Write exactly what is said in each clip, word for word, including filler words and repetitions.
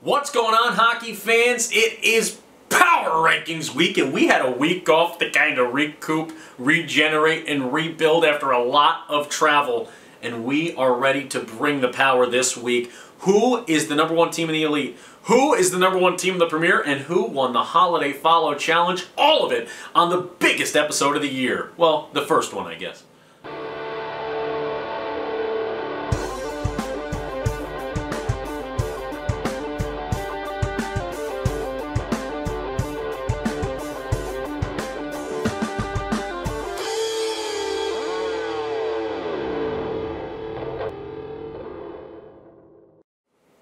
What's going on, hockey fans? It is Power Rankings Week, and we had a week off to kind of recoup, regenerate, and rebuild after a lot of travel. And we are ready to bring the power this week. Who is the number one team in the Elite? Who is the number one team in the Premier? And who won the Holiday Follow Challenge? All of it on the biggest episode of the year. Well, the first one, I guess.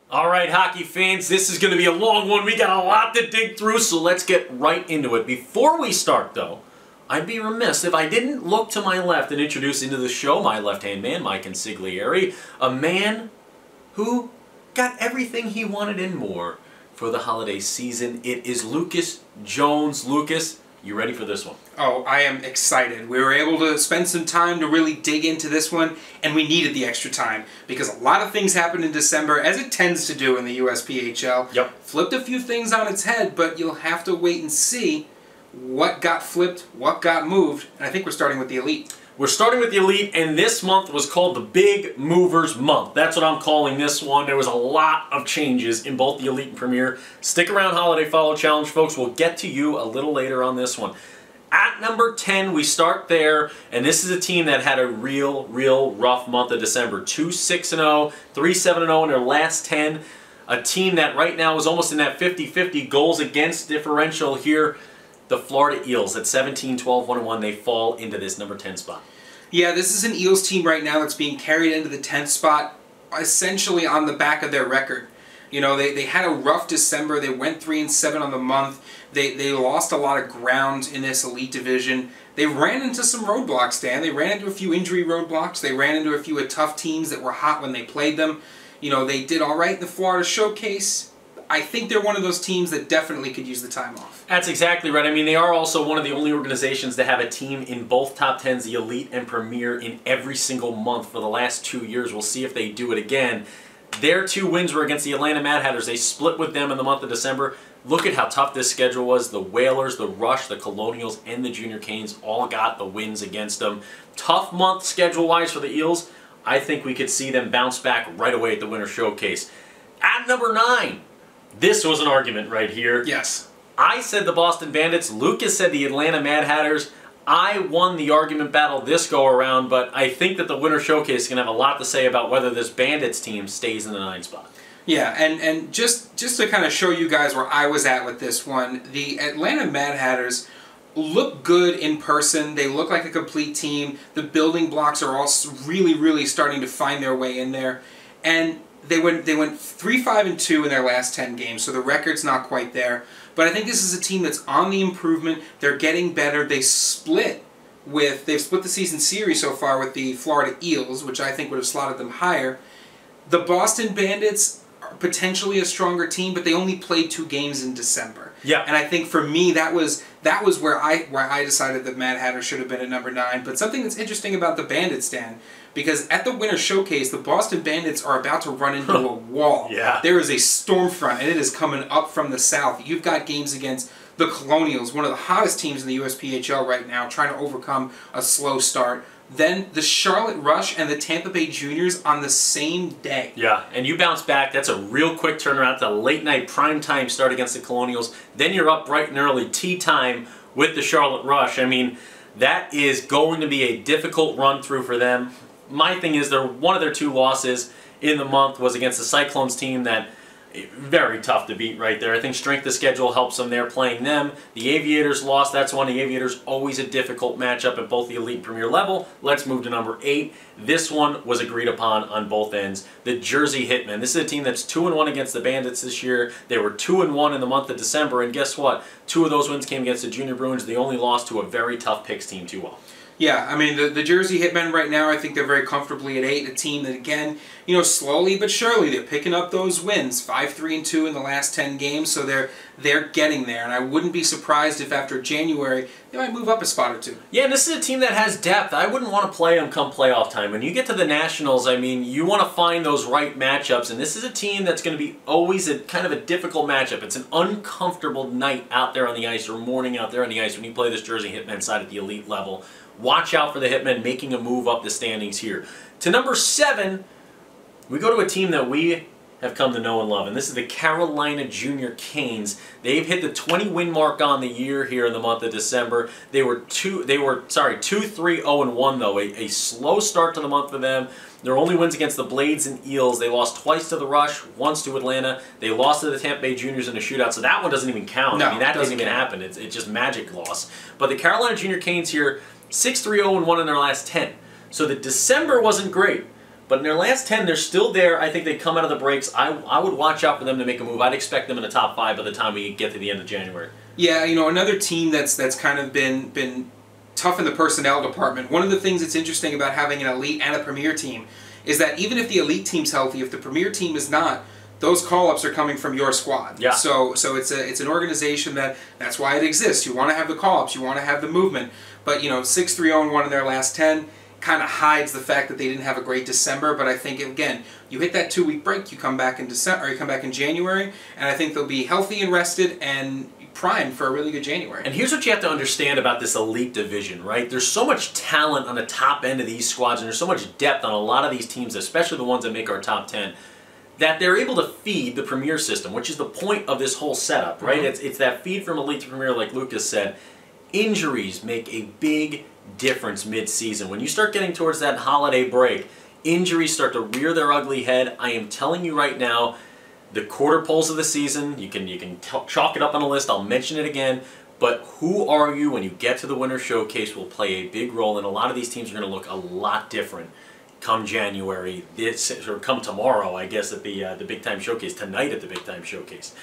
Alright, hockey fans, this is going to be a long one. We got a lot to dig through, so let's get right into it. Before we start, though, I'd be remiss if I didn't look to my left and introduce into the show my left-hand man, Mike Consigliere, a man who got everything he wanted and more for the holiday season. It is Lucas Jones. Lucas, you ready for this one? Oh, I am excited. We were able to spend some time to really dig into this one, and we needed the extra time because a lot of things happened in December, as it tends to do in the U S P H L. Yep. Flipped a few things on its head, but you'll have to wait and see what got flipped, what got moved, and I think we're starting with the Elite. We're starting with the Elite, and this month was called the Big Movers Month. That's what I'm calling this one. There was a lot of changes in both the Elite and Premier. Stick around, Holiday Follow Challenge, folks. We'll get to you a little later on this one. At number ten, we start there, and this is a team that had a real, real rough month of December. two six and oh, three seven and oh in their last ten. A team that right now is almost in that fifty fifty goals against differential here. The Florida Eels at seventeen twelve one one, they fall into this number ten spot. Yeah, this is an Eels team right now that's being carried into the tenth spot, essentially on the back of their record. You know, they, they had a rough December. They went three and seven on the month. They, they lost a lot of ground in this Elite division. They ran into some roadblocks, Dan. They ran into a few injury roadblocks. They ran into a few of tough teams that were hot when they played them. You know, they did all right in the Florida Showcase. I think they're one of those teams that definitely could use the time off. That's exactly right. I mean, they are also one of the only organizations to have a team in both top tens, the Elite and Premier, in every single month for the last two years. We'll see if they do it again. Their two wins were against the Atlanta Mad Hatters. They split with them in the month of December. Look at how tough this schedule was. The Whalers, the Rush, the Colonials, and the Junior Canes all got the wins against them. Tough month schedule-wise for the Eels. I think we could see them bounce back right away at the Winter Showcase. At number nine. This was an argument right here. Yes. I said the Boston Bandits. Lucas said the Atlanta Mad Hatters. I won the argument battle this go-around, but I think that the Winter Showcase is going to have a lot to say about whether this Bandits team stays in the nine spot. Yeah, and, and just, just to kind of show you guys where I was at with this one, the Atlanta Mad Hatters look good in person. They look like a complete team. The building blocks are all really, really starting to find their way in there. And They went they went three five and two in their last ten games, so the record's not quite there. But I think this is a team that's on the improvement. They're getting better. They split with they've split the season series so far with the Florida Eels, which I think would have slotted them higher. The Boston Bandits are potentially a stronger team, but they only played two games in December. Yeah. And I think for me that was that was where I where I decided that Mad Hatter should have been at number nine. But something that's interesting about the Bandits, Dan, because at the Winter Showcase, the Boston Bandits are about to run into a wall. Yeah. There is a storm front, and it is coming up from the south. You've got games against the Colonials, one of the hottest teams in the U S P H L right now, trying to overcome a slow start. Then the Charlotte Rush and the Tampa Bay Juniors on the same day. Yeah, and you bounce back. That's a real quick turnaround to a late-night primetime start against the Colonials. Then you're up bright and early, tea time with the Charlotte Rush. I mean, that is going to be a difficult run-through for them. My thing is, they're, one of their two losses in the month was against the Cyclones team that very tough to beat right there. I think strength of schedule helps them there playing them. The Aviators lost. That's one. The Aviators always a difficult matchup at both the Elite and Premier level. Let's move to number eight. This one was agreed upon on both ends. The Jersey Hitmen. This is a team that's two and one against the Bandits this year. They were two and one in the month of December, and guess what? Two of those wins came against the Junior Bruins. They only lost to a very tough Picks team two oh. Yeah, I mean, the, the Jersey Hitmen right now, I think they're very comfortably at eight, a team that, again, you know, slowly but surely, they're picking up those wins, five, three, and two in the last ten games, so they're they're getting there, and I wouldn't be surprised if after January, they might move up a spot or two. Yeah, and this is a team that has depth. I wouldn't want to play them come playoff time. When you get to the Nationals, I mean, you want to find those right matchups, and this is a team that's going to be always a kind of a difficult matchup. It's an uncomfortable night out there on the ice, or morning out there on the ice, when you play this Jersey Hitmen side at the elite level. Watch out for the Hitmen making a move up the standings here. To number seven, we go to a team that we have come to know and love, and this is the Carolina Junior Canes. They've hit the twenty-win mark on the year here in the month of December. They were two, they were sorry, two, three, zero, and one though. A, a slow start to the month for them. Their only wins against the Blades and Eels. They lost twice to the Rush, once to Atlanta. They lost to the Tampa Bay Juniors in a shootout, so that one doesn't even count. No, I mean, that doesn't even happen. It's, it's just magic loss. But the Carolina Junior Canes here, six, three, oh, and one in their last ten. So the December wasn't great, but in their last ten, they're still there. I think they come out of the breaks. I, I would watch out for them to make a move. I'd expect them in the top five by the time we get to the end of January. Yeah, you know, another team that's that's kind of been been tough in the personnel department. One of the things that's interesting about having an elite and a premier team is that even if the elite team's healthy, if the premier team is not, those call-ups are coming from your squad. Yeah. So so it's a it's an organization that that's why it exists. You want to have the call-ups. You want to have the movement. But you know, six, three, oh, and one in their last ten kind of hides the fact that they didn't have a great December. But I think again, you hit that two-week break, you come back in December, or you come back in January, and I think they'll be healthy and rested and primed for a really good January. And here's what you have to understand about this elite division, right? There's so much talent on the top end of these squads, and there's so much depth on a lot of these teams, especially the ones that make our top ten, that they're able to feed the Premier system, which is the point of this whole setup, right? Mm-hmm. It's, it's that feed from elite to Premier, like Lucas said. Injuries make a big difference mid-season. When you start getting towards that holiday break, injuries start to rear their ugly head. I am telling you right now, the quarter polls of the season, you can, you can chalk it up on a list, I'll mention it again, but who are you when you get to the Winter Showcase will play a big role, and a lot of these teams are going to look a lot different come January, this or come tomorrow, I guess, at the uh, the Big Time Showcase, tonight at the Big Time Showcase.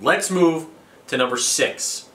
Let's move to number six.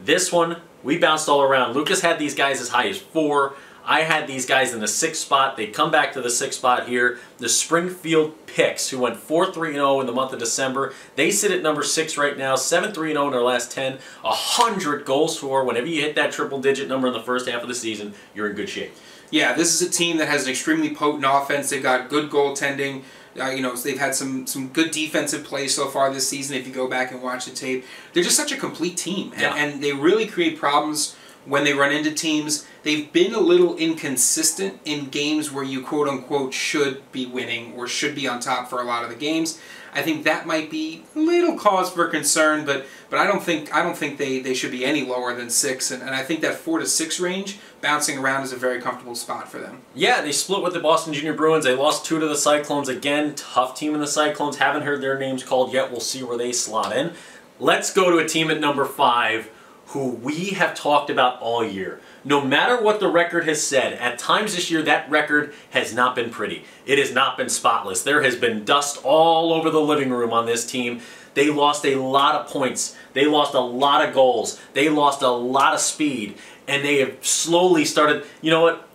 This one, we bounced all around. Lucas had these guys as high as four. I had these guys in the sixth spot. They come back to the sixth spot here. The Springfield Picks, who went four, three, and oh in the month of December. They sit at number six right now, seven, three, and oh in their last ten. one hundred goals for. Whenever you hit that triple-digit number in the first half of the season, you're in good shape. Yeah, this is a team that has an extremely potent offense. They've got good goaltending. Uh, you know, they've had some some good defensive play so far this season. If you go back and watch the tape, they're just such a complete team, and, yeah. and they really create problems when they run into teams. They've been a little inconsistent in games where you quote unquote should be winning or should be on top for a lot of the games. I think that might be a little cause for concern, but but I don't think I don't think they, they should be any lower than six, and, and I think that four to six range bouncing around is a very comfortable spot for them. Yeah, they split with the Boston Junior Bruins. They lost two to the Cyclones again. Tough team in the Cyclones. Haven't heard their names called yet. We'll see where they slot in. Let's go to a team at number five who we have talked about all year. No matter what the record has said, at times this year that record has not been pretty. It has not been spotless. There has been dust all over the living room on this team. They lost a lot of points. They lost a lot of goals. They lost a lot of speed. And they have slowly started, you know what?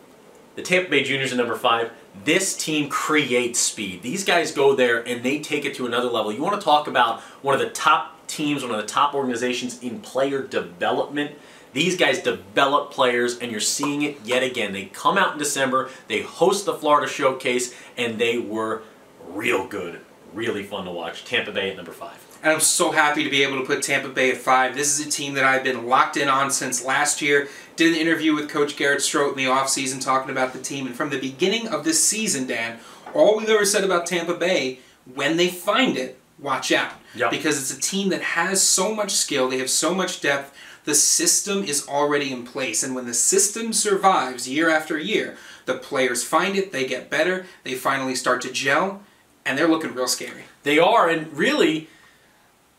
The Tampa Bay Juniors are number five. This team creates speed. These guys go there and they take it to another level. You want to talk about one of the top teams, one of the top organizations in player development. These guys develop players, and you're seeing it yet again. They come out in December, they host the Florida Showcase, and they were real good, really fun to watch. Tampa Bay at number five. And I'm so happy to be able to put Tampa Bay at five. This is a team that I've been locked in on since last year. Did an interview with Coach Garrett Stroh in the offseason talking about the team, and from the beginning of this season, Dan, all we've ever said about Tampa Bay, when they find it, watch out. Yep. Because it's a team that has so much skill, they have so much depth. The system is already in place, and when the system survives year after year, the players find it, they get better, they finally start to gel, and they're looking real scary. They are, and really,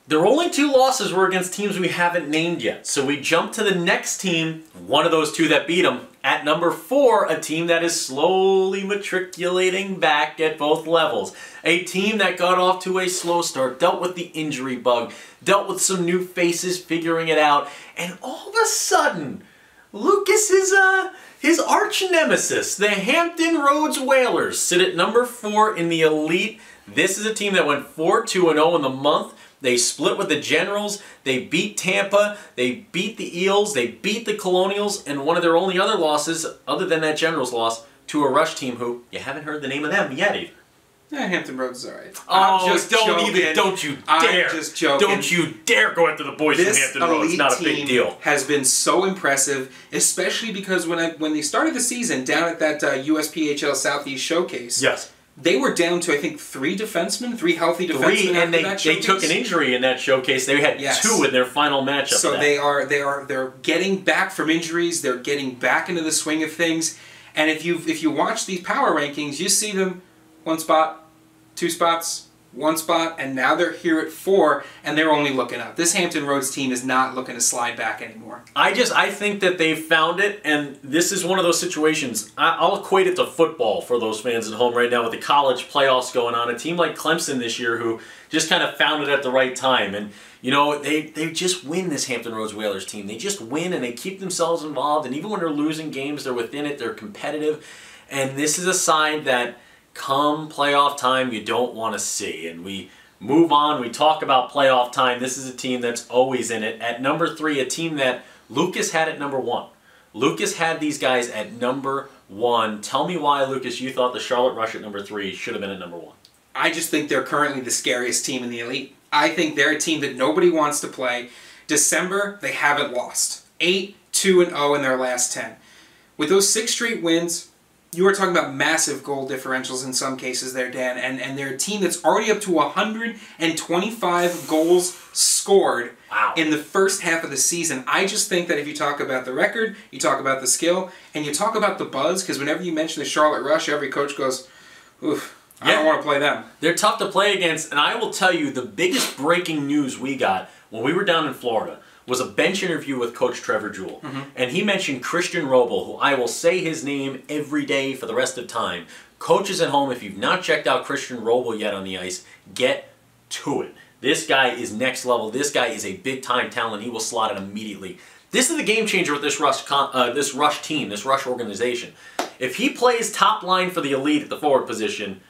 their only two losses were against teams we haven't named yet. So we jump to the next team, one of those two that beat them, at number four, a team that is slowly matriculating back at both levels. A team that got off to a slow start, dealt with the injury bug, dealt with some new faces figuring it out, and all of a sudden, Lucas's uh, his arch nemesis, the Hampton Roads Whalers, sit at number four in the Elite. This is a team that went four two and oh in the month. They split with the Generals, they beat Tampa, they beat the Eels, they beat the Colonials, and one of their only other losses, other than that Generals loss, to a Rush team who, you haven't heard the name of them yet either. Yeah, Hampton Roads is alright. Oh, just don't even, don't you dare. I'm just joking. Don't you dare go after the boys from Hampton Roads. It's not a big deal. Has been so impressive, especially because when I when they started the season down at that uh, U S P H L Southeast Showcase. Yes. They were down to, I think, three defensemen, three healthy defensemen. Three, and they, they took an injury in that showcase. They had yes. two in their final matchup. So they are, they are, they're getting back from injuries. They're getting back into the swing of things. And if you if you watch these power rankings, you see them one spot, two spots, one spot, and now they're here at four, and they're only looking up. This Hampton Roads team is not looking to slide back anymore. I just, I think that they've found it, and this is one of those situations. I'll equate it to football for those fans at home right now with the college playoffs going on. A team like Clemson this year who just kind of found it at the right time, and you know, they, they just win, this Hampton Roads Whalers team. They just win, and they keep themselves involved, and even when they're losing games, they're within it, they're competitive, and this is a sign that come playoff time, you don't want to see. And we move on, we talk about playoff time. This is a team that's always in it. At number three, a team that Lucas had at number one. Lucas had these guys at number one. Tell me why, Lucas, you thought the Charlotte Rush at number three should have been at number one. I just think they're currently the scariest team in the Elite. I think they're a team that nobody wants to play. December, they haven't lost. eight two and oh in their last ten. With those six straight wins, you are talking about massive goal differentials in some cases there, Dan, and, and they're a team that's already up to one hundred twenty-five goals scored wow. in the first half of the season. I just think that if you talk about the record, you talk about the skill, and you talk about the buzz, because whenever you mention the Charlotte Rush, every coach goes, oof, I yeah. don't want to play them. They're tough to play against, and I will tell you the biggest breaking news we got when we were down in Florida was a bench interview with Coach Trevor Jewell. Mm-hmm. And he mentioned Christian Roble, who I will say his name every day for the rest of time. Coaches at home, if you've not checked out Christian Roble yet on the ice, get to it. This guy is next level. This guy is a big-time talent. He will slot it immediately. This is the game changer with this Rush, uh, this Rush team, this Rush organization. If he plays top line for the Elite at the forward position,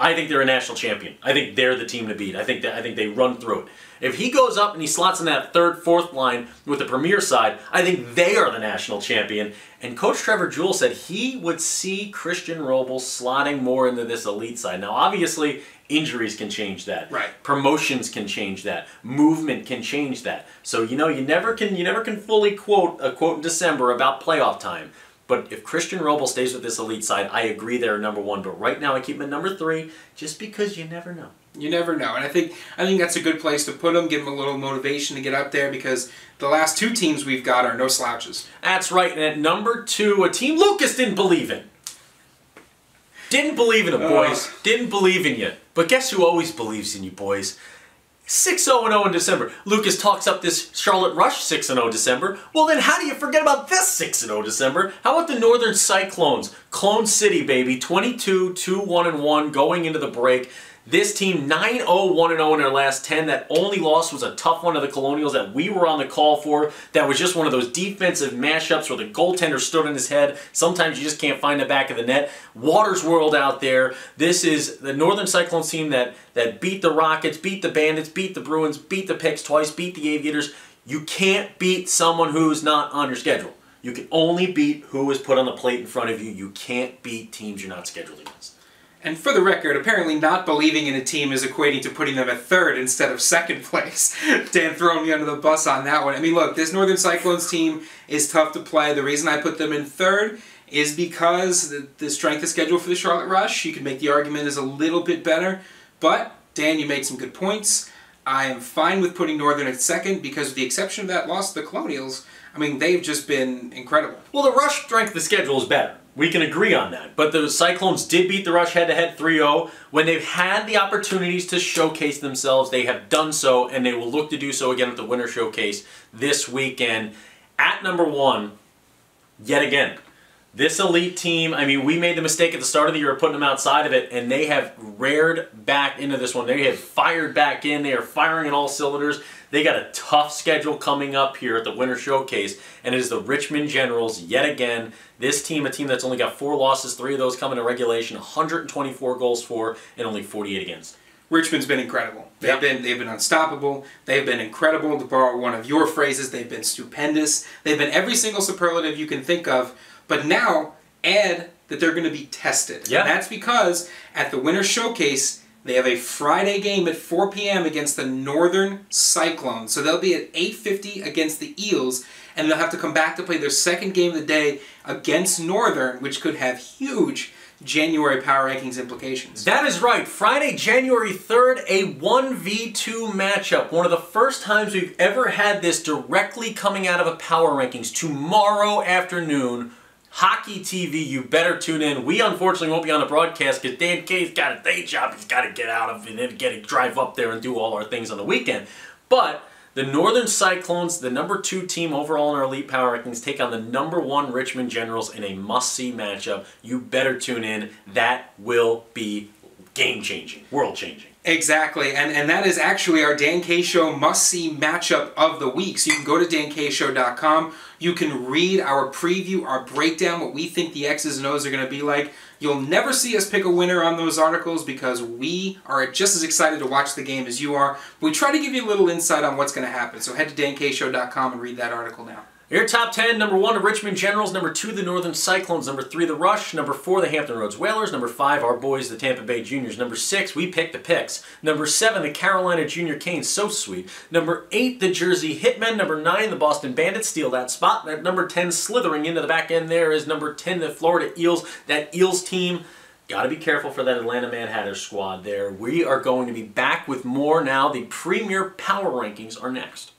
I think they're a national champion. I think they're the team to beat. I think that I think they run through it. If he goes up and he slots in that third, fourth line with the Premier side, I think they are the national champion. And Coach Trevor Jewell said he would see Christian Roble slotting more into this Elite side. Now, obviously, injuries can change that. Right. Promotions can change that. Movement can change that. So you know, you never can you never can fully quote a quote in December about playoff time. But if Christian Roble stays with this Elite side, I agree they're number one. But right now I keep him at number three just because you never know. You never know. And I think I think that's a good place to put him, give him a little motivation to get up there because the last two teams we've got are no slouches. That's right. And at number two, a team Lucas didn't believe in. Didn't believe in them, boys. Uh. Didn't believe in you. But guess who always believes in you, boys? six oh and oh in December. Lucas talks up this Charlotte Rush six and oh December. Well then how do you forget about this six and oh December? How about the Northern Cyclones? Clone City, baby. twenty-two two one and one going into the break. This team nine oh one and oh in their last ten. That only loss was a tough one to the Colonials that we were on the call for. That was just one of those defensive mashups where the goaltender stood on his head. Sometimes you just can't find the back of the net. Waters World out there. This is the Northern Cyclones team that, that beat the Rockets, beat the Bandits, beat the Bruins, beat the Picks twice, beat the Aviators. You can't beat someone who's not on your schedule. You can only beat who is put on the plate in front of you. You can't beat teams you're not scheduled against. And for the record, apparently not believing in a team is equating to putting them at third instead of second place. Dan throwing me under the bus on that one. I mean, look, this Northern Cyclones team is tough to play. The reason I put them in third is because the, the strength of schedule for the Charlotte Rush, you can make the argument, is a little bit better. But, Dan, you made some good points. I am fine with putting Northern at second because with the exception of that loss to the Colonials, I mean, they've just been incredible. Well, the Rush strength of the schedule is better. We can agree on that. But the Cyclones did beat the Rush head-to-head three oh. When they've had the opportunities to showcase themselves, they have done so, and they will look to do so again at the Winter Showcase this weekend. At number one, yet again, This elite team, I mean, we made the mistake at the start of the year of putting them outside of it, and they have reared back into this one. They have fired back in. They are firing in all cylinders. They got a tough schedule coming up here at the Winter Showcase, and it is the Richmond Generals yet again. This team, a team that's only got four losses, three of those coming to regulation, one hundred twenty-four goals for, and only forty-eight against. Richmond's been incredible. They've yep. been they've been unstoppable. They've been incredible. To borrow one of your phrases, they've been stupendous. They've been every single superlative you can think of. But now, add that they're going to be tested. Yep. And that's because at the Winter Showcase, they have a Friday game at four P M against the Northern Cyclones. So they'll be at eight fifty against the Eels, and they'll have to come back to play their second game of the day against Northern, which could have huge January power rankings implications. That is right. Friday, January third, a one v two matchup. One of the first times we've ever had this directly coming out of a power rankings. Tomorrow afternoon, Hockey T V, you better tune in. We unfortunately won't be on the broadcast because Dan K's got a day job he's got to get out of and then get to drive up there and do all our things on the weekend. But the Northern Cyclones, the number two team overall in our elite power rankings, take on the number one Richmond Generals in a must-see matchup. You better tune in. That will be game-changing, world-changing. Exactly, and, and that is actually our Dan K Show must-see matchup of the week. So you can go to dan k show dot com. You can read our preview, our breakdown, what we think the X's and O's are going to be like. You'll never see us pick a winner on those articles because we are just as excited to watch the game as you are. We try to give you a little insight on what's going to happen. So head to dan k show dot com and read that article now. Your top ten, number one, the Richmond Generals, number two, the Northern Cyclones, number three, the Rush, number four, the Hampton Roads Whalers, number five, our boys, the Tampa Bay Juniors, number six, we pick the Picks, number seven, the Carolina Junior Canes, so sweet, number eight, the Jersey Hitmen, number nine, the Boston Bandits, steal that spot, at number ten, slithering into the back end there is number ten, the Florida Eels, that Eels team. Got to be careful for that Atlanta Mad Hatters squad there. We are going to be back with more now. The Premier Power Rankings are next.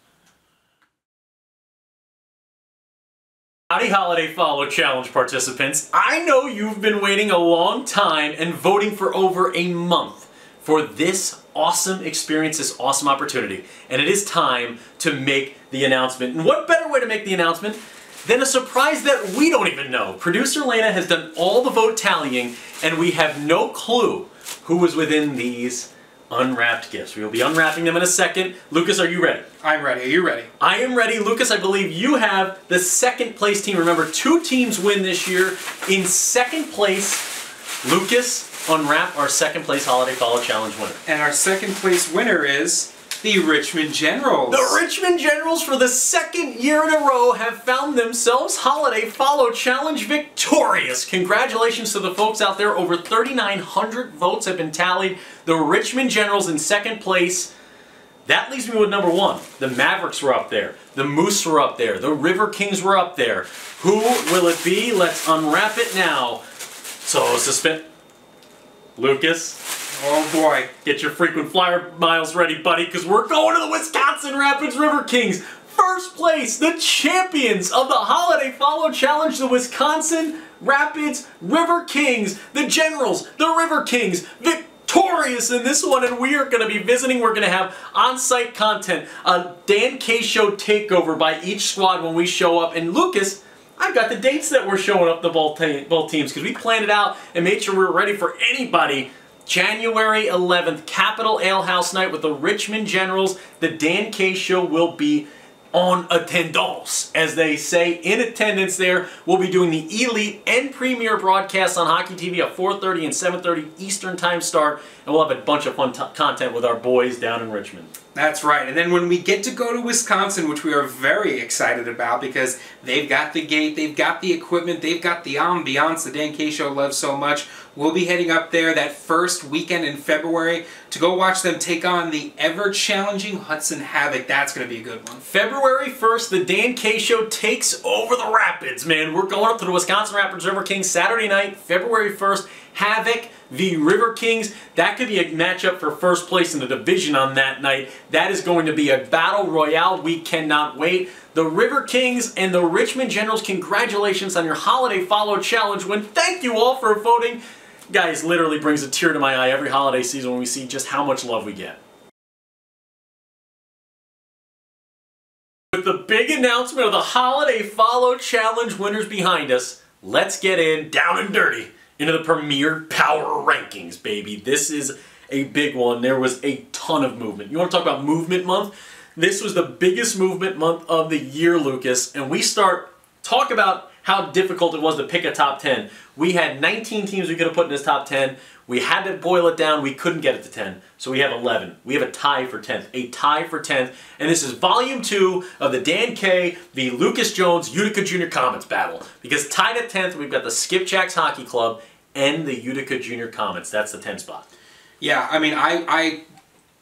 Howdy Holiday Follow Challenge participants. I know you've been waiting a long time and voting for over a month for this awesome experience, this awesome opportunity. And it is time to make the announcement. And what better way to make the announcement than a surprise that we don't even know. Producer Lana has done all the vote tallying and we have no clue who was within these unwrapped gifts. We will be unwrapping them in a second. Lucas, are you ready? I'm ready. Are you ready? I am ready. Lucas, I believe you have the second place team. Remember, two teams win this year. In second place, Lucas, unwrap our second place Holiday Follow Challenge winner. And our second place winner is the Richmond Generals. The Richmond Generals, for the second year in a row, have found themselves Holiday Follow Challenge victorious. Congratulations to the folks out there. Over thirty-nine hundred votes have been tallied. The Richmond Generals in second place. That leaves me with number one. The Mavericks were up there. The Moose were up there. The River Kings were up there. Who will it be? Let's unwrap it now. So, suspend. Lucas. Oh boy. Get your frequent flyer miles ready, buddy, because we're going to the Wisconsin Rapids River Kings. First place, the champions of the Holiday Follow Challenge, the Wisconsin Rapids River Kings. The Generals, the River Kings, victorious in this one, and we are going to be visiting. We're going to have on-site content, a Dan K Show takeover by each squad when we show up. And Lucas, I've got the dates that we're showing up the both te both teams because we planned it out and made sure we were ready for anybody. January eleventh, Capitol Ale House Night with the Richmond Generals. The Dan K Show will be on attendance, as they say, in attendance there. We'll be doing the Elite and Premier broadcasts on Hockey T V at four thirty and seven thirty Eastern Time start, and we'll have a bunch of fun t content with our boys down in Richmond. That's right, and then when we get to go to Wisconsin, which we are very excited about because they've got the gate, they've got the equipment, they've got the ambiance the Dan K Show loves so much. We'll be heading up there that first weekend in February to go watch them take on the ever-challenging Hudson Havoc. That's going to be a good one. February first, the Dan K Show takes over the Rapids, man. We're going up to the Wisconsin Rapids River Kings Saturday night, February first. Havoc v. River Kings. That could be a matchup for first place in the division on that night. That is going to be a battle royale. We cannot wait. The River Kings and the Richmond Generals, congratulations on your Holiday Follow Challenge win. Thank you all for voting. Guys, literally brings a tear to my eye every holiday season when we see just how much love we get. With the big announcement of the Holiday Follow Challenge winners behind us, let's get in down and dirty into the Premier Power Rankings, baby. This is a big one. There was a ton of movement. You want to talk about movement month? This was the biggest movement month of the year, Lucas, and we start talk about how difficult it was to pick a top ten. We had nineteen teams we could have put in this top ten. We had to boil it down. We couldn't get it to ten, so we have eleven. We have a tie for tenth, a tie for tenth, and this is volume two of the Dan K, the Lucas Jones, Utica Junior Comets battle. Because tied at tenth, we've got the Skipjacks Hockey Club and the Utica Junior Comets. That's the tenth spot. Yeah, I mean, I... I...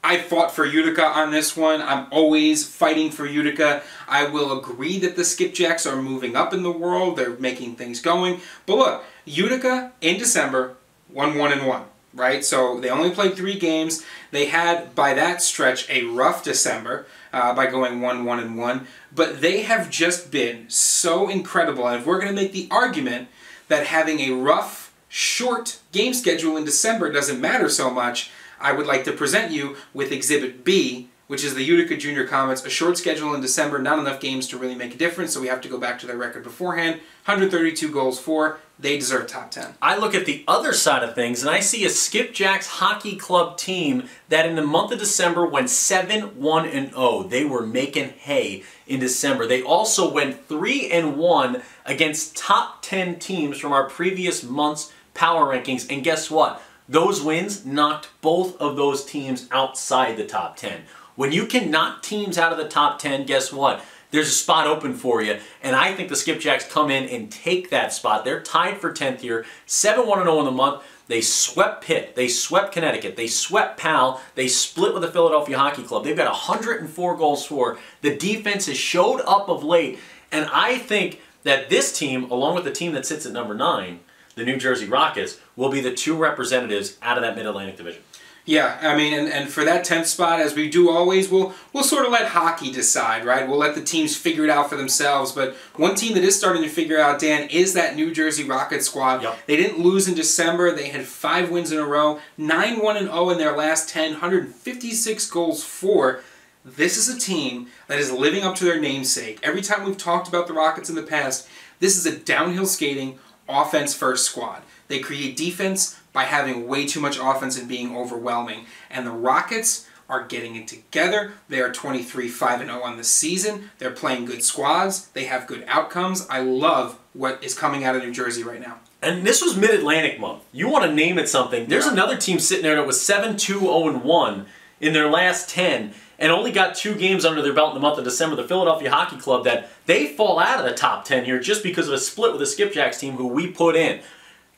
I fought for Utica on this one. I'm always fighting for Utica. I will agree that the Skipjacks are moving up in the world. They're making things going. But look, Utica in December won one and one, right? So they only played three games. They had, by that stretch, a rough December uh, by going one, one, and one. But they have just been so incredible. And if we're going to make the argument that having a rough, short game schedule in December doesn't matter so much, I would like to present you with Exhibit B, which is the Utica Junior Comets. A short schedule in December, not enough games to really make a difference, so we have to go back to their record beforehand. one hundred thirty-two goals for. They deserve top ten. I look at the other side of things, and I see a Skipjacks Hockey Club team that in the month of December went seven one and oh. They were making hay in December. They also went three and one against top ten teams from our previous month's power rankings, and guess what? Those wins knocked both of those teams outside the top ten. When you can knock teams out of the top ten, guess what? There's a spot open for you, and I think the Skipjacks come in and take that spot. They're tied for tenth here, seven one and oh in the month. They swept Pitt. They swept Connecticut. They swept Powell. They split with the Philadelphia Hockey Club. They've got one hundred four goals for. The defense has showed up of late, and I think that this team, along with the team that sits at number nine, the New Jersey Rockets, will be the two representatives out of that Mid-Atlantic division. Yeah, I mean, and, and for that tenth spot, as we do always, we'll, we'll sort of let hockey decide, right? We'll let the teams figure it out for themselves. But one team that is starting to figure out, Dan, is that New Jersey Rockets squad. Yep. They didn't lose in December. They had five wins in a row, nine one and oh in their last ten, one hundred fifty-six goals for. This is a team that is living up to their namesake. Every time we've talked about the Rockets in the past, this is a downhill skating, offense first squad. They create defense by having way too much offense and being overwhelming. And the Rockets are getting it together. They are twenty-three five and oh on the season. They're playing good squads. They have good outcomes. I love what is coming out of New Jersey right now. And this was Mid-Atlantic month. You want to name it something. There's yeah. another team sitting there that was seven two oh and one in their last ten and only got two games under their belt in the month of December, the Philadelphia Hockey Club, that they fall out of the top ten here just because of a split with the Skipjacks team who we put in.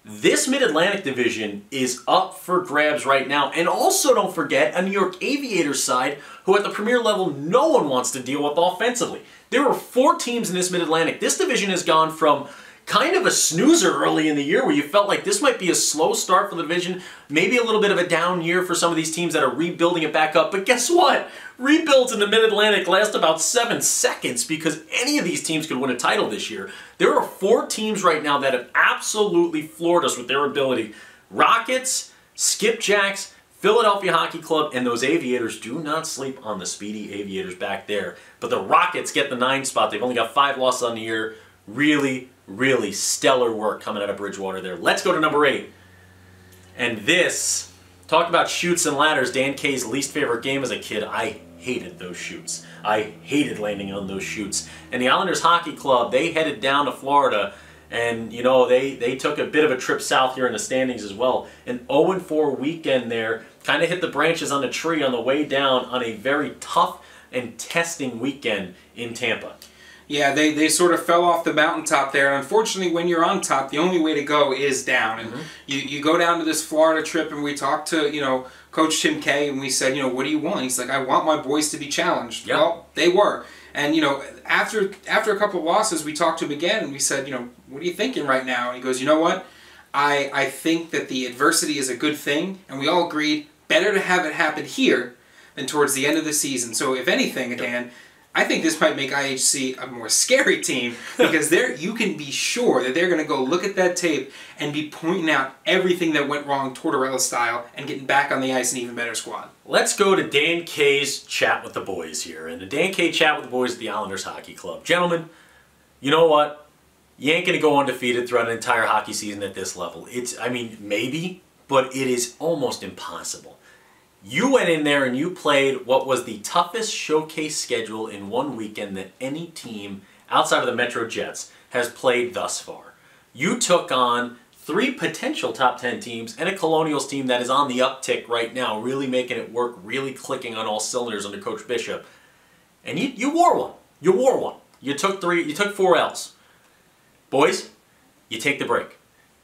This Mid-Atlantic division is up for grabs right now. And also don't forget a New York Aviators side who at the premier level no one wants to deal with offensively. There were four teams in this Mid-Atlantic. This division has gone from kind of a snoozer early in the year where you felt like this might be a slow start for the division, maybe a little bit of a down year for some of these teams that are rebuilding it back up. But guess what? Rebuilds in the Mid-Atlantic last about seven seconds because any of these teams could win a title this year. There are four teams right now that have absolutely floored us with their ability. Rockets, Skipjacks, Philadelphia Hockey Club, and those Aviators. Do not sleep on the speedy Aviators back there. But the Rockets get the nine spot. They've only got five losses on the year. Really, really stellar work coming out of Bridgewater there. Let's go to number eight. And this, talk about chutes and ladders, Dan K's least favorite game as a kid. I hated those chutes. I hated landing on those chutes. And the Islanders Hockey Club, they headed down to Florida, and, you know, they, they took a bit of a trip south here in the standings as well. An oh and four weekend there, kind of hit the branches on the tree on the way down on a very tough and testing weekend in Tampa. Yeah, they, they sort of fell off the mountaintop there. And unfortunately, when you're on top, the only way to go is down. And mm-hmm. you, you go down to this Florida trip, and we talked to, you know, Coach Tim K, and we said, you know, what do you want? He's like, I want my boys to be challenged. Yep. Well, they were. And, you know, after, after a couple of losses, we talked to him again, and we said, you know, what are you thinking right now? And he goes, you know what? I, I think that the adversity is a good thing. And we all agreed, better to have it happen here than towards the end of the season. So, if anything, yep. Dan, I think this might make I H C a more scary team because there you can be sure that they're going to go look at that tape and be pointing out everything that went wrong Tortorella style and getting back on the ice an even better squad. Let's go to Dan K's chat with the boys here. And the Dan K chat with the boys at the Islanders Hockey Club. Gentlemen, you know what? You ain't going to go undefeated throughout an entire hockey season at this level. It's, I mean, maybe, but it is almost impossible. You went in there and you played what was the toughest showcase schedule in one weekend that any team outside of the Metro Jets has played thus far. You took on three potential top ten teams and a Colonials team that is on the uptick right now, really making it work, really clicking on all cylinders under Coach Bishop. And you, you wore one. You wore one. You took three, you took four L's. Boys, you take the break.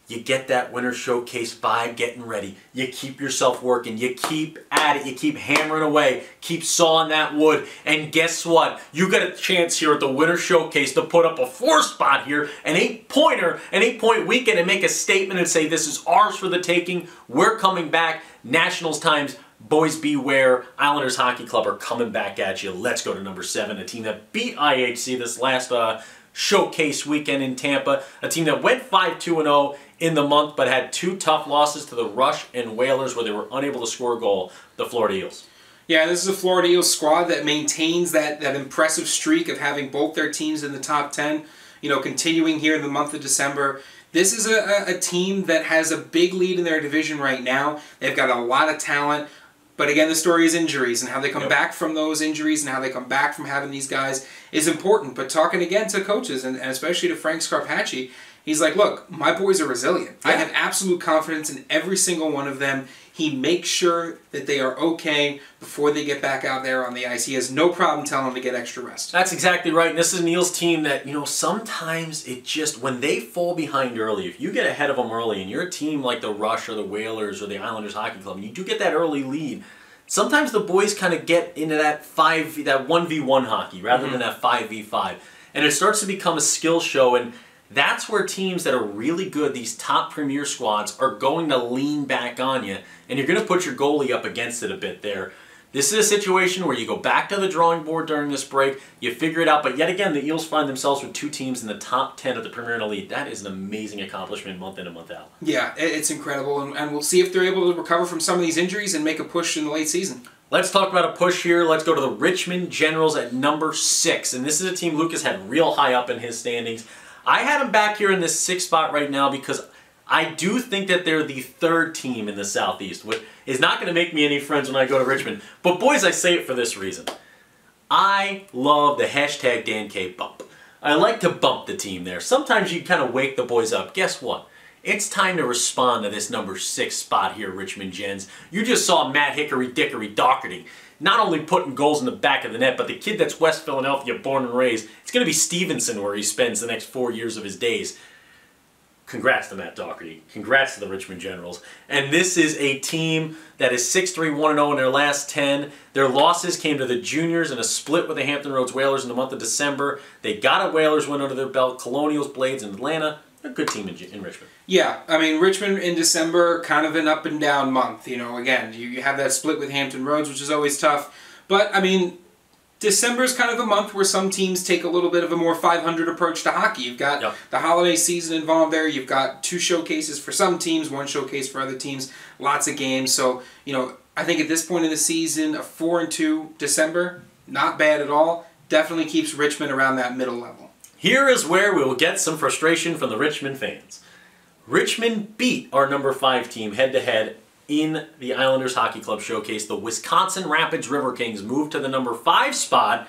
You get that Winter Showcase vibe getting ready. You keep yourself working. You keep at it. You keep hammering away. Keep sawing that wood. And guess what? You got a chance here at the Winter Showcase to put up a four spot here, an eight-pointer, an eight-point weekend, and make a statement and say, this is ours for the taking. We're coming back. Nationals times. Boys beware. Islanders Hockey Club are coming back at you. Let's go to number seven, a team that beat I H C this last uh, showcase weekend in Tampa, a team that went five two and oh in the month but had two tough losses to the Rush and Whalers where they were unable to score a goal, the Florida Eels. Yeah, this is a Florida Eels squad that maintains that, that impressive streak of having both their teams in the top ten, you know, continuing here in the month of December. This is a, a team that has a big lead in their division right now. They've got a lot of talent. But again, the story is injuries and how they come yep. back from those injuries and how they come back from having these guys is important. But talking again to coaches and, and especially to Frank Scarpacci, he's like, look, my boys are resilient. Yeah. I have absolute confidence in every single one of them. He makes sure that they are okay before they get back out there on the ice. He has no problem telling them to get extra rest. That's exactly right. And this is an Eels team that, you know, sometimes it just, when they fall behind early, if you get ahead of them early and you're a team like the Rush or the Whalers or the Islanders Hockey Club, and you do get that early lead, sometimes the boys kind of get into that five, that one v one hockey rather mm-hmm. than that five v five. And it starts to become a skill show. And that's where teams that are really good, these top premier squads, are going to lean back on you. And you're going to put your goalie up against it a bit there. This is a situation where you go back to the drawing board during this break. You figure it out. But yet again, the Eels find themselves with two teams in the top ten of the Premier and Elite. That is an amazing accomplishment month in and month out. Yeah, it's incredible. And, and we'll see if they're able to recover from some of these injuries and make a push in the late season. Let's talk about a push here. Let's go to the Richmond Generals at number six. And this is a team Lucas had real high up in his standings. I had them back here in this sixth spot right now because I do think that they're the third team in the Southeast, which is not going to make me any friends when I go to Richmond. But boys, I say it for this reason. I love the hashtag Dan K bump. I like to bump the team there. Sometimes you kind of wake the boys up. Guess what? It's time to respond to this number six spot here, Richmond Gens. You just saw Matt Hickory Dickory Doherty not only putting goals in the back of the net, but the kid that's West Philadelphia, born and raised, it's going to be Stevenson where he spends the next four years of his days. Congrats to Matt Doherty. Congrats to the Richmond Generals. And this is a team that is six three one and oh in their last ten. Their losses came to the Juniors in a split with the Hampton Roads Whalers in the month of December. They got a Whalers win under their belt, Colonials, Blades, in Atlanta. They're a good team in, in Richmond. Yeah, I mean, Richmond in December, kind of an up and down month. You know, again, you have that split with Hampton Roads, which is always tough. But, I mean, December is kind of a month where some teams take a little bit of a more five hundred approach to hockey. You've got yep. the holiday season involved there. You've got two showcases for some teams, one showcase for other teams, lots of games. So, you know, I think at this point in the season, a four and two December, not bad at all. Definitely keeps Richmond around that middle level. Here is where we will get some frustration from the Richmond fans. Richmond beat our number five team head-to-head in the Islanders Hockey Club Showcase. The Wisconsin Rapids River Kings moved to the number five spot.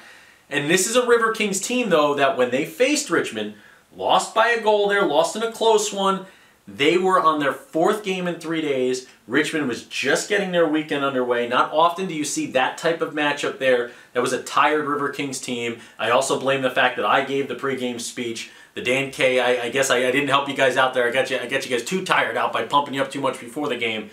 And this is a River Kings team, though, that when they faced Richmond, lost by a goal there, lost in a close one. They were on their fourth game in three days. Richmond was just getting their weekend underway. Not often do you see that type of matchup there. That was a tired River Kings team. I also blame the fact that I gave the pregame speech. The Dan K, I, I guess I, I didn't help you guys out there. I got you, I got you guys too tired out by pumping you up too much before the game.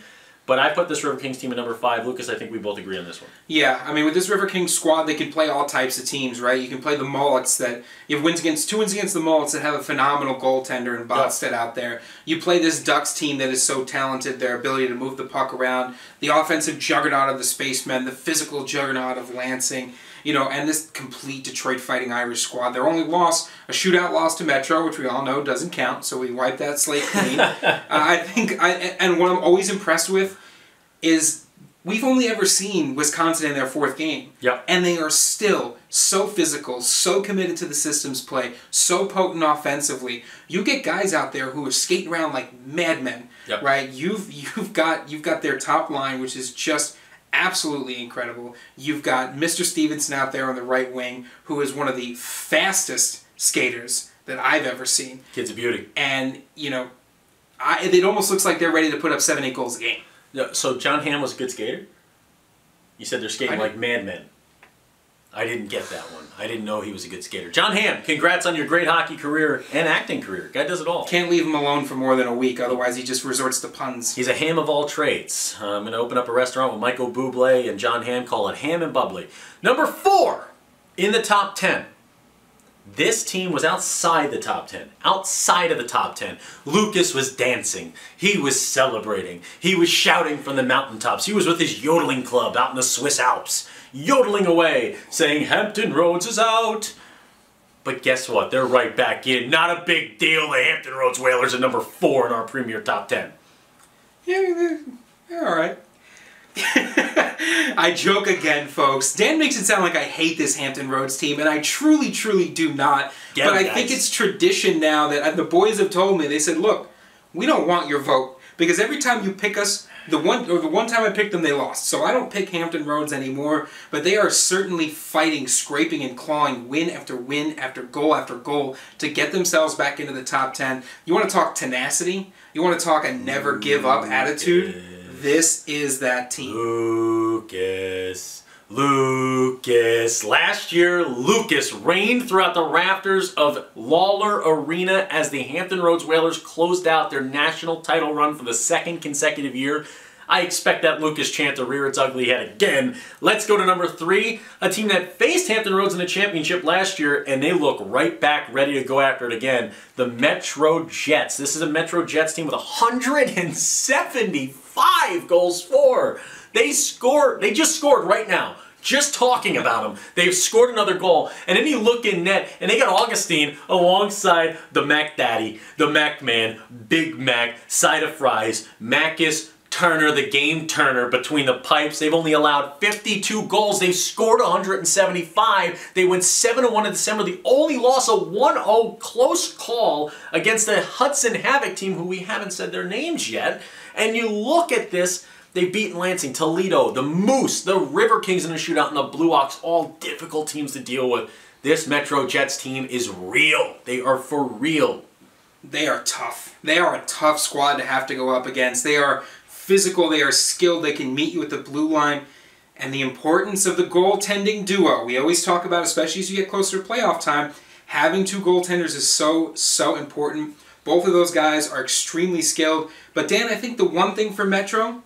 But I put this River Kings team at number five. Lucas, I think we both agree on this one. Yeah, I mean, with this River Kings squad, they can play all types of teams, right? You can play the Mullets that you have wins against, two wins against the Mullets that have a phenomenal goaltender in Boston out there. You play this Ducks team that is so talented, their ability to move the puck around, the offensive juggernaut of the Spacemen, the physical juggernaut of Lansing. You know, and this complete Detroit Fighting Irish squad. Their only loss, a shootout loss to Metro, which we all know doesn't count, so we wipe that slate clean. uh, I think, I, and what I'm always impressed with is We've only ever seen Wisconsin in their fourth game. Yep. And they are still so physical, so committed to the system's play, so potent offensively. You get guys out there who are skating around like madmen, yep. right? You've you've got you've got their top line, which is just absolutely incredible. You've got Mister Stevenson out there on the right wing, who is one of the fastest skaters that I've ever seen. Kid's a beauty. And, you know, I, it almost looks like they're ready to put up seven, eight goals a game. No, so John Hamm was a good skater? You said they're skating like madmen. I didn't get that one. I didn't know he was a good skater. John Hamm, congrats on your great hockey career and acting career. Guy does it all. Can't leave him alone for more than a week, otherwise he just resorts to puns. He's a ham of all trades. Uh, I'm going to open up a restaurant with Michael Bublé and John Hamm, call it Ham and Bubbly. Number four in the top ten. This team was outside the top ten. Outside of the top ten. Lucas was dancing. He was celebrating. He was shouting from the mountaintops. He was with his yodeling club out in the Swiss Alps, yodeling away, saying, Hampton Roads is out. But guess what? They're right back in. Not a big deal. The Hampton Roads Whalers are number four in our premier top ten. Yeah, they're all right. I joke again, folks. Dan makes it sound like I hate this Hampton Roads team, and I truly, truly do not. Get but it, I guys. think it's tradition now that the boys have told me. They said, "Look, we don't want your vote because every time you pick us, the one or the one time I picked them, they lost. So I don't pick Hampton Roads anymore." But they are certainly fighting, scraping, and clawing, win after win after goal after goal to get themselves back into the top ten. You want to talk tenacity? You want to talk a never give up attitude? This is that team. Lucas. Lucas. Last year, Lucas reigned throughout the rafters of Lawler Arena as the Hampton Roads Whalers closed out their national title run for the second consecutive year. I expect that Lucas chant to rear its ugly head again. Let's go to number three, a team that faced Hampton Roads in the championship last year, and they look right back ready to go after it again. The Metro Jets. This is a Metro Jets team with one hundred seventy-five goals for. They scored. They just scored right now. Just talking about them. They've scored another goal. And then you look in net, and they got Augustine alongside the Mac Daddy, the Mac Man, Big Mac, side of fries, Macus Turner, the game turner between the pipes. They've only allowed fifty-two goals. They've scored one hundred seventy-five. They went seven to one in December. The only loss, a one oh close call against the Hudson Havoc team, who we haven't said their names yet. And you look at this, they've beaten Lansing, Toledo, the Moose, the River Kings in a shootout, and the Blue Ox, all difficult teams to deal with. This Metro Jets team is real. They are for real. They are tough. They are a tough squad to have to go up against. They are physical, they are skilled, they can meet you at the blue line, and the importance of the goaltending duo. We always talk about, especially as you get closer to playoff time, having two goaltenders is so, so important. Both of those guys are extremely skilled, but Dan, I think the one thing for Metro,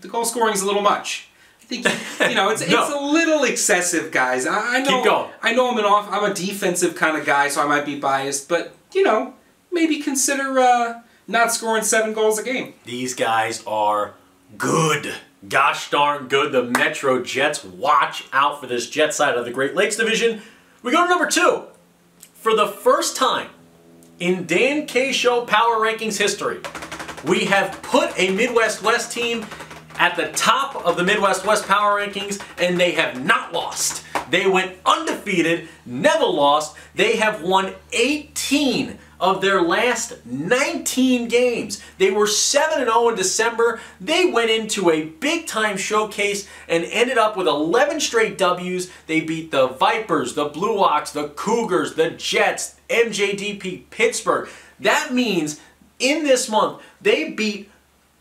the goal scoring is a little much. I think, you know, it's, no. it's a little excessive, guys. I, I know, Keep going. I know I'm an off, I'm a defensive kind of guy, so I might be biased, but, you know, maybe consider, uh, not scoring seven goals a game. These guys are good. Gosh darn good. The Metro Jets. Watch out for this Jet side of the Great Lakes Division. We go to number two. For the first time in Dan K Show Power Rankings history, we have put a Midwest West team at the top of the Midwest West Power Rankings, and they have not lost. They went undefeated, never lost. They have won eighteen of their last nineteen games. They were seven and oh in December. They went into a big-time showcase and ended up with eleven straight Ws. They beat the Vipers, the Blue Ox, the Cougars, the Jets, M J D P, Pittsburgh. That means in this month, they beat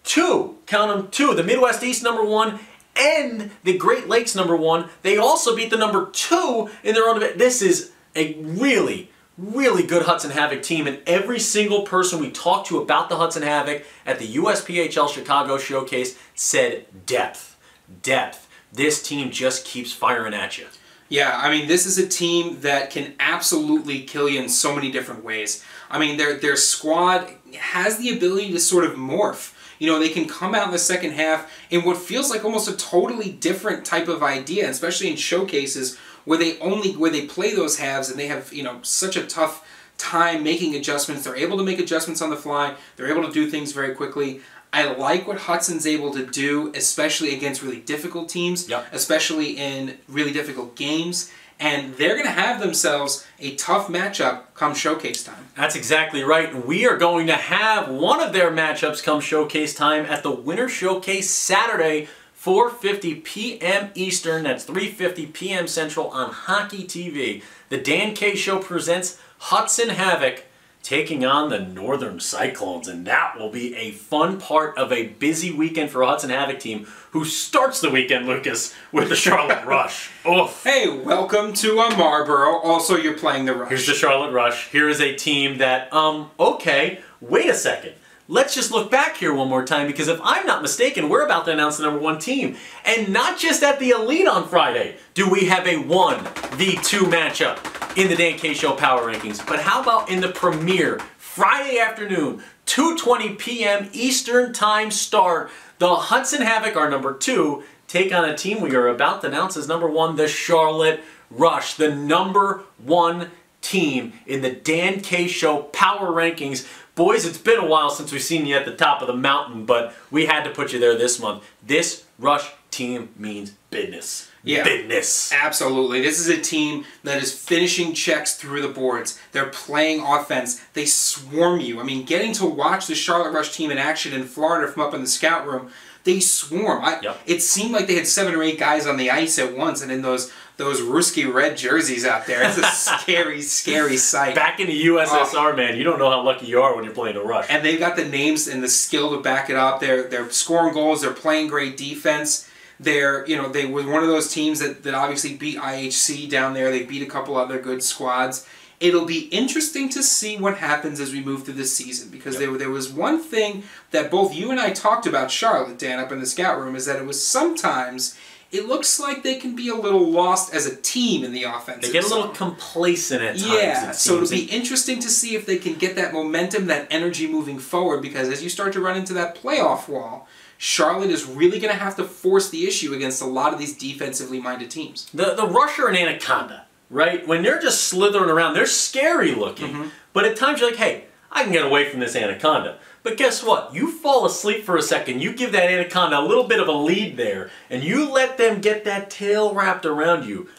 two, count them two, the Midwest East number one and the Great Lakes number one. They also beat the number two in their own event. This is a really really good Hudson Havoc team, and every single person we talked to about the Hudson Havoc at the U S P H L Chicago Showcase said depth, depth. This team just keeps firing at you. Yeah, I mean, this is a team that can absolutely kill you in so many different ways. I mean, their, their squad has the ability to sort of morph. You know, they can come out in the second half in what feels like almost a totally different type of idea, especially in showcases where they only where they play those halves, and they have, you know, such a tough time making adjustments. They're able to make adjustments on the fly. They're able to do things very quickly. I like what Hudson's able to do, especially against really difficult teams, yep. especially in really difficult games. And they're going to have themselves a tough matchup come showcase time. That's exactly right. We are going to have one of their matchups come showcase time at the Winter Showcase Saturday, four fifty p m Eastern. That's three fifty p m Central on Hockey T V. The Dan K Show presents Hudson Havoc taking on the Northern Cyclones. And that will be a fun part of a busy weekend for a Hudson Havoc team who starts the weekend, Lucas, with the Charlotte Rush. Oof. Hey, welcome to a Marlboro. Also, you're playing the Rush. Here's the Charlotte Rush. Here is a team that, um, okay, wait a second. Let's just look back here one more time, because if I'm not mistaken, we're about to announce the number one team. And not just at the Elite on Friday do we have a one v two matchup in the Dan K Show Power Rankings, but how about in the premiere Friday afternoon, two twenty p m Eastern Time start, the Hudson Havoc, our number two, take on a team we are about to announce as number one, the Charlotte Rush, the number one team in the Dan K Show Power Rankings. Boys, it's been a while since we've seen you at the top of the mountain, but we had to put you there this month. This Rush team means business. Yeah, business. Absolutely. This is a team that is finishing checks through the boards. They're playing offense. They swarm you. I mean, getting to watch the Charlotte Rush team in action in Florida from up in the scout room, they swarm. I, yep. It seemed like they had seven or eight guys on the ice at once, and in those those Ruski red jerseys out there. It's a scary, scary sight. Back in the U S S R, oh. man, you don't know how lucky you are when you're playing a Rush. And they've got the names and the skill to back it up. They're, they're scoring goals. They're playing great defense. They're, you know, they were one of those teams that, that obviously beat I H C down there. They beat a couple other good squads. It'll be interesting to see what happens as we move through this season, because yep. there, there was one thing that both you and I talked about, Charlotte, Dan, up in the scout room, is that it was sometimes it looks like they can be a little lost as a team in the offense. They get a little complacent at times. Yeah, so it'll be interesting to see if they can get that momentum, that energy moving forward, because as you start to run into that playoff wall, Charlotte is really going to have to force the issue against a lot of these defensively minded teams. The, the Rush are an anaconda, right? When they're just slithering around, they're scary looking. Mm-hmm. But at times you're like, hey, I can get away from this anaconda. But guess what? You fall asleep for a second, you give that anaconda a little bit of a lead there, and you let them get that tail wrapped around you.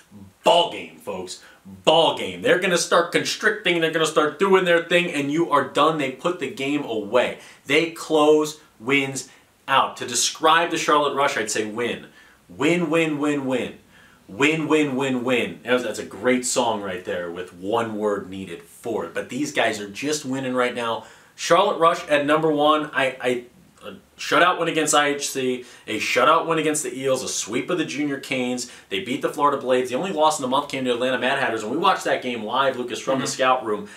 Ball game, folks. Ball game. They're going to start constricting, they're going to start doing their thing, and you are done. They put the game away. They close wins out. To describe the Charlotte Rush, I'd say win. Win, win, win, win. Win, win, win, win. That's a great song right there with one word needed for it. But these guys are just winning right now. Charlotte Rush at number one. I, I a shutout win against I H C, a shutout win against the Eels, a sweep of the Junior Canes. They beat the Florida Blades. The only loss in the month came to Atlanta Mad Hatters. And we watched that game live, Lucas, from mm-hmm. the scout room.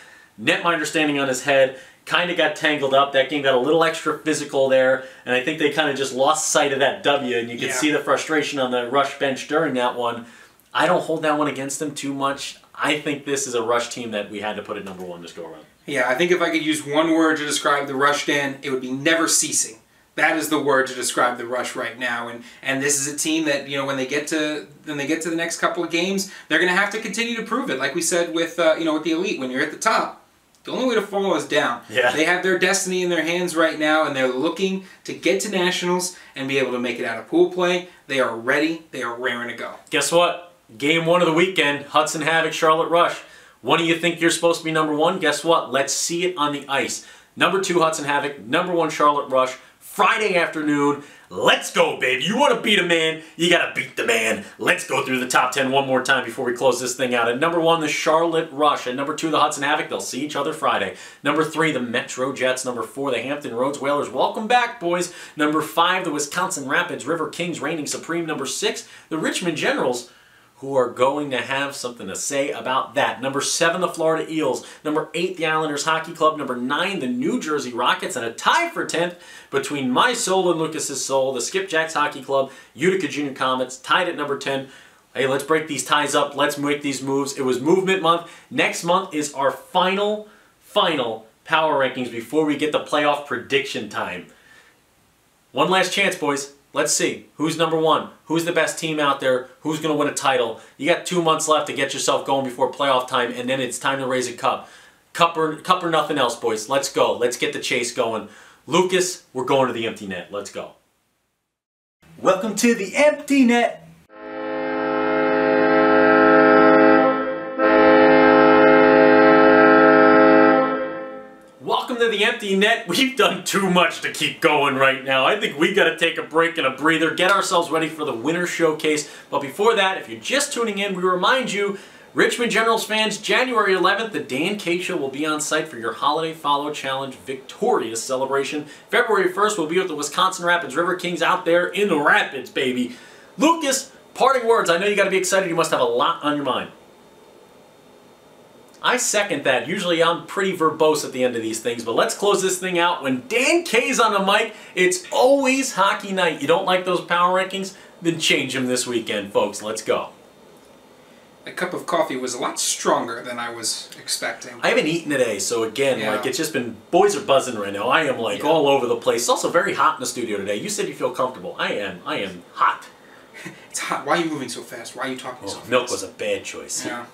Netminder standing on his head. Kind of got tangled up. That game got a little extra physical there, and I think they kind of just lost sight of that W, and you can yeah. see the frustration on the Rush bench during that one. I don't hold that one against them too much. I think this is a Rush team that we had to put at number one this go around. Yeah, I think if I could use one word to describe the Rush, Dan, it would be never ceasing. That is the word to describe the Rush right now, and and this is a team that, you know, when they get to when they get to the next couple of games, they're going to have to continue to prove it. Like we said with uh, you know, with the Elite, when you're at the top, the only way to fall is down. Yeah. They have their destiny in their hands right now, and they're looking to get to Nationals and be able to make it out of pool play. They are ready. They are raring to go. Guess what? Game one of the weekend, Hudson Havoc, Charlotte Rush. One of you think you're supposed to be number one? Guess what? Let's see it on the ice. Number two, Hudson Havoc. Number one, Charlotte Rush. Friday afternoon. Let's go, baby. You want to beat a man? You got to beat the man. Let's go through the top ten one more time before we close this thing out. At number one, the Charlotte Rush. At number two, the Hudson Havoc. They'll see each other Friday. Number three, the Metro Jets. Number four, the Hampton Roads Whalers. Welcome back, boys. Number five, the Wisconsin Rapids River Kings, reigning supreme. Number six, the Richmond Generals, who are going to have something to say about that. Number seven, the Florida Eels. Number eight, the Islanders Hockey Club. Number nine, the New Jersey Rockets. And a tie for tenth between my soul and Lucas's soul, the Skipjacks Hockey Club, Utica Junior Comets, tied at number ten. Hey, let's break these ties up. Let's make these moves. It was movement month. Next month is our final, final power rankings before we get the playoff prediction time. One last chance, boys. Let's see. Who's number one? Who's the best team out there? Who's going to win a title? You got two months left to get yourself going before playoff time, and then it's time to raise a cup. Cup or, cup or nothing else, boys. Let's go. Let's get the chase going. Lucas, we're going to the empty net. Let's go. Welcome to the empty net. Welcome to the empty net. We've done too much to keep going right now. I think we got to take a break and a breather, get ourselves ready for the Winter Showcase. But before that, if you're just tuning in, we remind you, Richmond Generals fans, January eleventh, the Dan K Show will be on site for your Holiday Follow Challenge Victorious celebration. February first, we'll be with the Wisconsin Rapids River Kings out there in the Rapids, baby. Lucas, parting words. I know you got to be excited. You must have a lot on your mind. I second that. Usually I'm pretty verbose at the end of these things, but let's close this thing out. When Dan K's on the mic, it's always hockey night. You don't like those power rankings? Then change them this weekend, folks. Let's go. A cup of coffee was a lot stronger than I was expecting. I haven't eaten today, so again, yeah. like it's just been, boys are buzzing right now. I am like yeah. all over the place. It's also very hot in the studio today. You said you feel comfortable. I am. I am hot. It's hot. Why are you moving so fast? Why are you talking oh, so fast? Milk was a bad choice. Yeah.